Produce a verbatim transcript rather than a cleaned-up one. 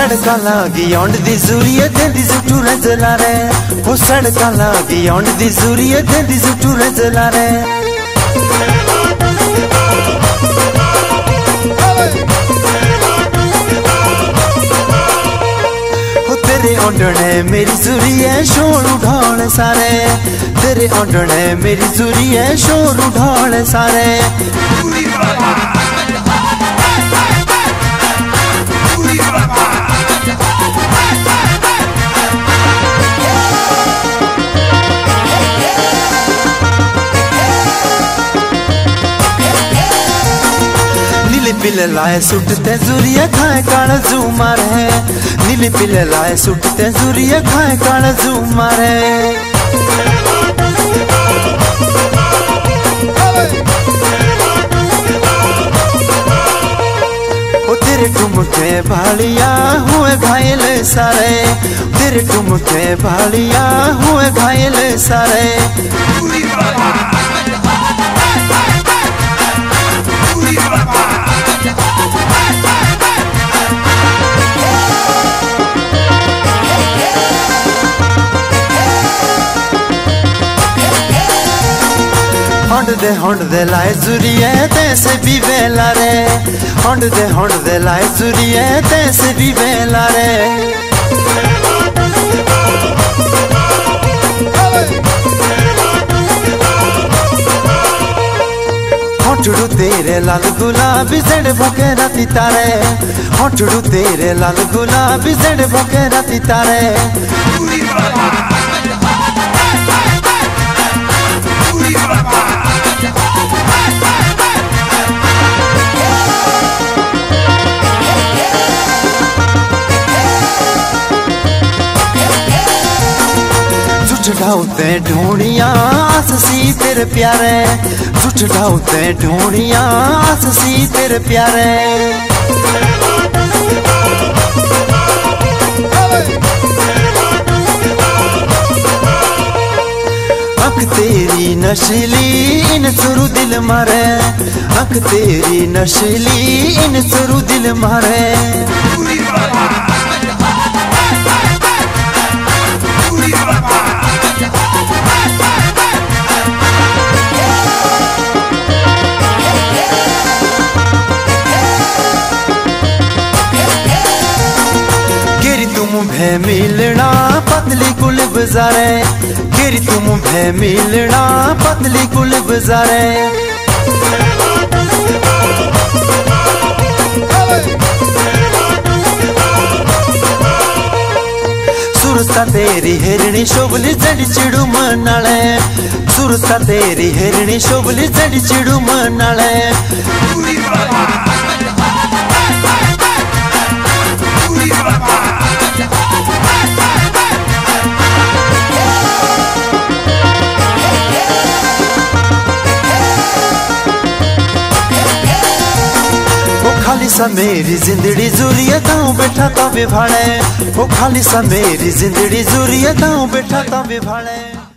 सड़का लागी औंड दी जूरियत दी जुटू रजला रे। वो सड़का लागी औंड दी जूरियत दी जुटू रजला रे। तेरे ओंडने मेरी जुरिया शोर उठाने सारे। तेरे ओंडने मेरी जुरिया शोर उठाने सारे। नीले पिल लाए सुटते जुरिया खाए काला झूमर है। नीले पिल लाए सुटते जुरिया खाए काला झूमर है। ओ तेरे ठुमके भालिया हुए घायल सारे। तेरे ठुमके भालिया हुए घायल सारे। होंड दे होंड दे लाए जुरिया तैसे भी वेला रे। होंड दे होंड दे लाए जुरिया तैसे भी वेला रे। होंठड़ू तेरे लाल गुलाबी जड़ भोके राती तारे। होंठड़ू तेरे लाल गुलाबी जड़ भोके राती तारे। झुठड़ाउते ढूंढिया आससी तेरे प्यारे। झुठड़ाउते ढूंढिया आससी तेरे प्यारे। अख तेरी नशीली इन सुरु दिल मारे। अख तेरी नशीली इन सुरु दिल मारे। मुझे मिलना पतली कुल बाजारे। गिर तुम मुझे मिलना पतली कुल बाजारे। सुरसा तेरी हिरणी शोभली जड़ी चिड़ू मनाले। सुरसा तेरी हिरणी शोभली जड़ी चिड़ू मनाले। खाली सा मेरी जिंदड़ी जुरिया ताऊ बैठा तावे भाड़े। वो खाली सा मेरी जिंदड़ी जुरिया ताऊ बैठा तावे भाड़े।